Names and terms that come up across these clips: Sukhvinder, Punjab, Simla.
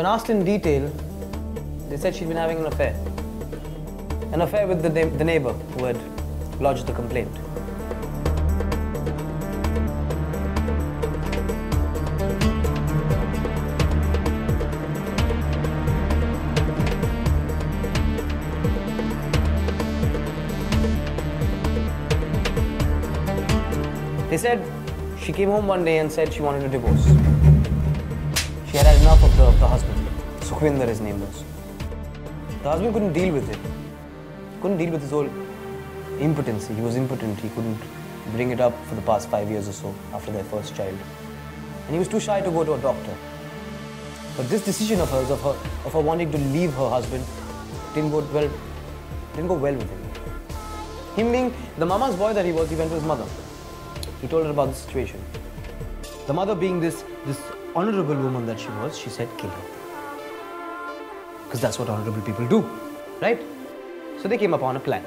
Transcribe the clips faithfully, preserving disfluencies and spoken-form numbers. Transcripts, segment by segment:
When asked in detail, they said she'd been having an affair. An affair with the, the neighbour who had lodged the complaint. They said she came home one day and said she wanted a divorce. She had had enough of the, of the husband. Sukhvinder, his name was. The husband couldn't deal with it. Couldn't deal with his whole impotency. He was impotent. He couldn't bring it up for the past five years or so after their first child. And he was too shy to go to a doctor. But this decision of hers, of her, of her wanting to leave her husband, didn't go well, didn't go well with him. Him being the mama's boy that he was, he went to his mother. He told her about the situation. The mother, being this, this honorable woman that she was, she said, kill her. Because that's what honorable people do, right? So they came upon a plan.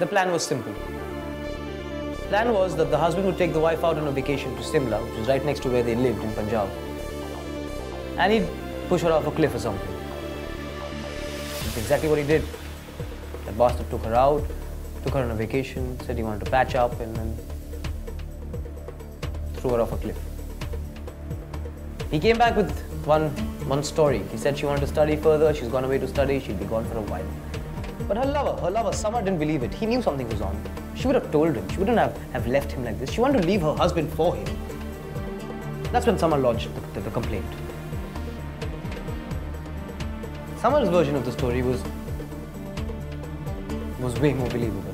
The plan was simple. The plan was that the husband would take the wife out on a vacation to Simla, which is right next to where they lived in Punjab. And he'd push her off a cliff or something. That's exactly what he did. The bastard took her out, took her on a vacation, said he wanted to patch up, and then threw her off a cliff. He came back with one, one story. He said she wanted to study further, she's gone away to study, she'd be gone for a while. But her lover, her lover, Summer, didn't believe it. He knew something was on. She would have told him. She wouldn't have, have left him like this. She wanted to leave her husband for him. That's when Summer lodged the, the, the complaint. Summer's version of the story was, was way more believable.